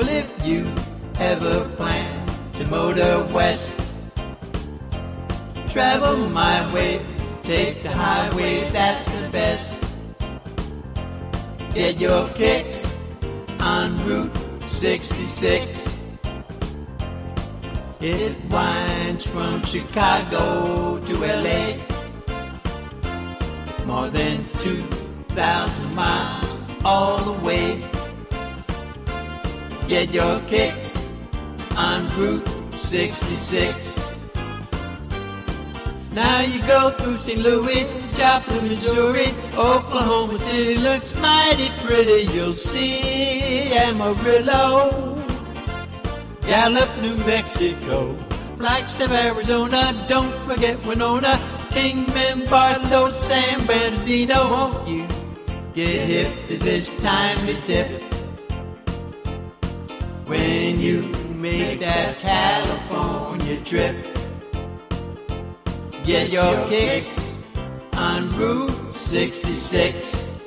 Well, if you ever plan to motor west, travel my way, take the highway, that's the best. Get your kicks on Route 66. It winds from Chicago to LA, more than 2,000 miles all the way. Get your kicks on Route 66. Now you go through St. Louis, Joplin, Missouri. Oklahoma City looks mighty pretty, you'll see. Amarillo, Gallup, New Mexico, Flagstaff, Arizona, don't forget Winona, Kingman, Barlow, San Bernardino. Won't you get hip to this timely tip when you make that California trip? Get your kicks on Route 66.